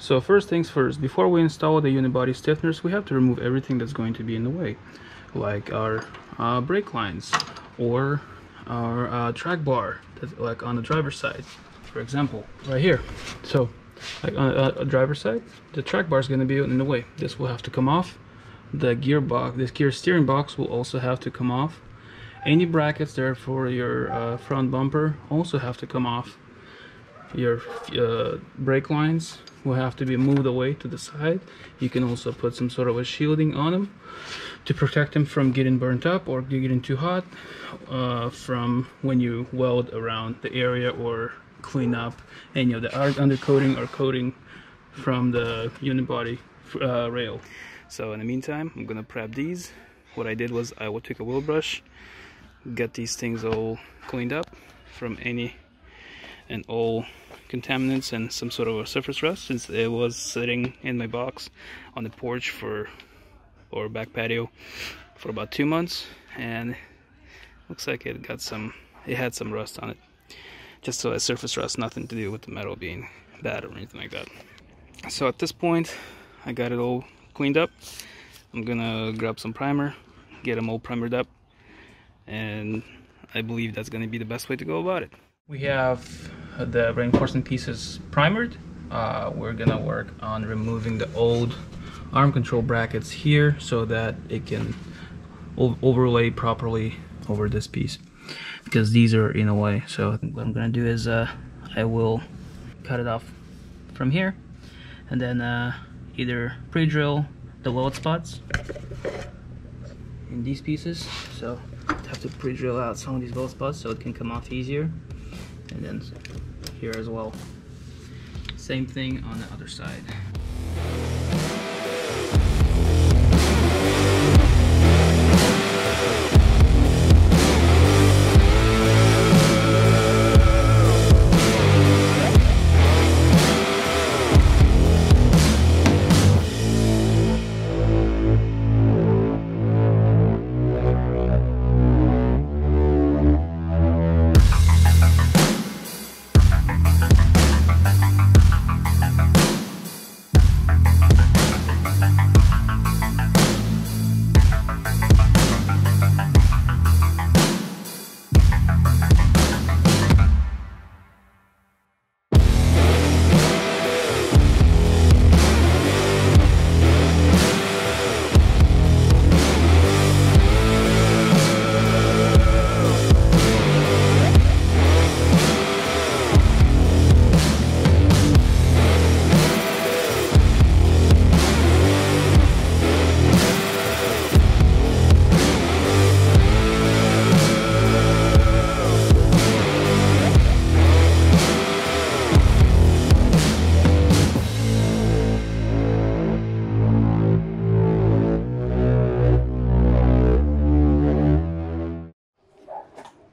So first things first, before we install the unibody stiffeners, we have to remove everything that's going to be in the way, like our brake lines or our track bar, like on the driver's side, for example, right here. So like on a driver's side, the track bar is going to be in the way. This will have to come off. The gearbox, this gear steering box, will also have to come off. Any brackets there for your front bumper also have to come off. Your brake lines will have to be moved away to the side. You can also put some sort of a shielding on them to protect them from getting burnt up or getting too hot from when you weld around the area or clean up any of the undercoating or coating from the unibody rail. So in the meantime, I'm gonna prep these. What I did was I would take a wheel brush, get these things all cleaned up from any and all contaminants and some sort of a surface rust, since it was sitting in my box on the porch or back patio for about 2 months, and looks like it had some rust on it, just a surface rust, nothing to do with the metal being bad or anything like that. So at this point I got it all cleaned up. I'm gonna grab some primer, get them all primered up, and I believe that's gonna be the best way to go about it. We have the reinforcement pieces primered. We're gonna work on removing the old arm control brackets here so that it can overlay properly over this piece, because these are in a way. So what I'm gonna do is I will cut it off from here, and then either pre-drill the weld spots in these pieces. So I have to pre-drill out some of these weld spots so it can come off easier, and then here as well, same thing on the other side.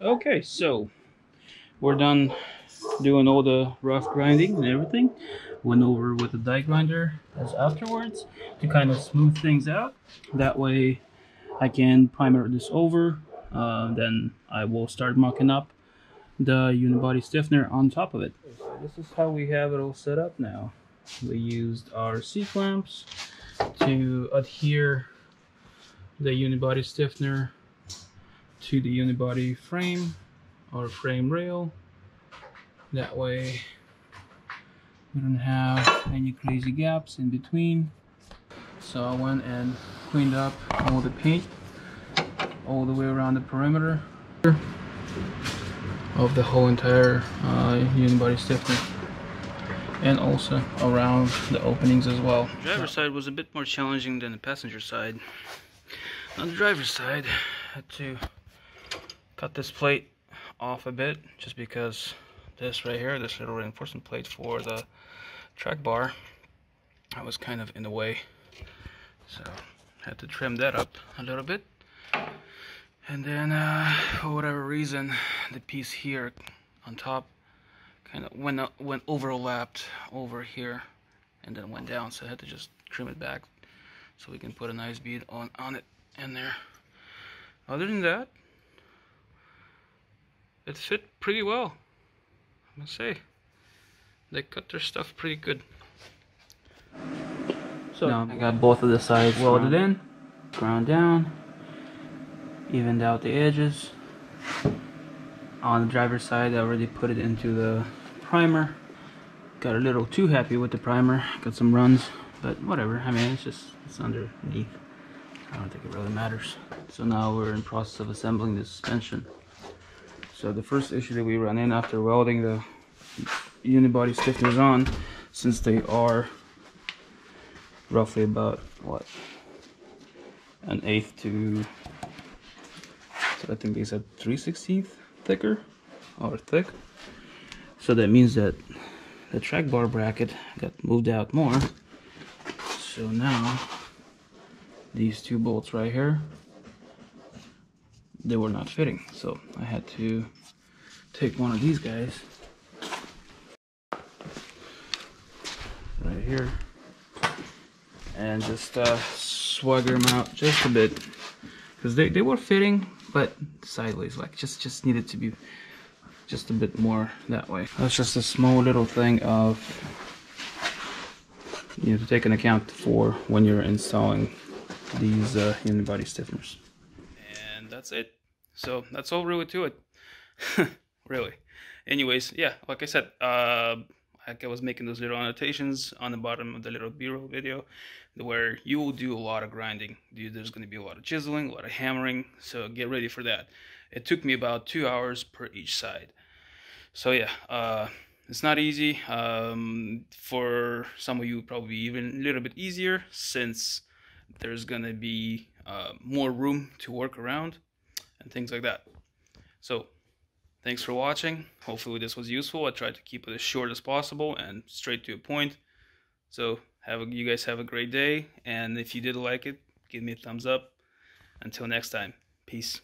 Okay, so we're done doing all the rough grinding and everything. Went over with the die grinder as afterwards to kind of smooth things out. That way I can primer this over, then I will start mucking up the unibody stiffener on top of it. So this is how we have it all set up now. We used our C-clamps to adhere the unibody stiffener to the unibody frame or frame rail. That way we don't have any crazy gaps in between. So I went and cleaned up all the paint all the way around the perimeter of the whole entire unibody stiffener, and also around the openings as well. The driver's side was a bit more challenging than the passenger side. On the driver's side, I had to cut this plate off a bit, just because this right here, this little reinforcement plate for the track bar, I was kind of in the way, so I had to trim that up a little bit. And then for whatever reason, the piece here on top kind of went overlapped over here and then went down, so I had to just trim it back so we can put a nice bead on it in there. Other than that, it fit pretty well, I must say. They cut their stuff pretty good. So now I got both of the sides welded in, ground down, evened out the edges. On the driver's side, I already put it into the primer. Got a little too happy with the primer, got some runs, but whatever. I mean, it's underneath. I don't think it really matters. So now we're in process of assembling the suspension. So the first issue that we run in after welding the unibody stiffeners on, since they are roughly about what, an eighth to, so I think these are 3/16 thicker or thick, so that means that the track bar bracket got moved out more. So now these two bolts right here, they were not fitting, so I had to take one of these guys right here and just swagger them out just a bit, because they were fitting, but sideways, like just needed to be just a bit more that way. That's just a small little thing of, you know, to take an account for when you're installing these unibody stiffeners. And that's it. So that's all really to it. Really. Anyways, yeah, like I said, like I was making those little annotations on the bottom of the little B-roll video, where you will do a lot of grinding. There's going to be a lot of chiseling, a lot of hammering, so get ready for that. It took me about 2 hours per each side. So yeah, it's not easy. For some of you, probably even a little bit easier, since there's going to be more room to work around and things like that. So thanks for watching. Hopefully this was useful. I tried to keep it as short as possible and straight to a point. So you guys have a great day. And if you did like it, give me a thumbs up. Until next time, peace.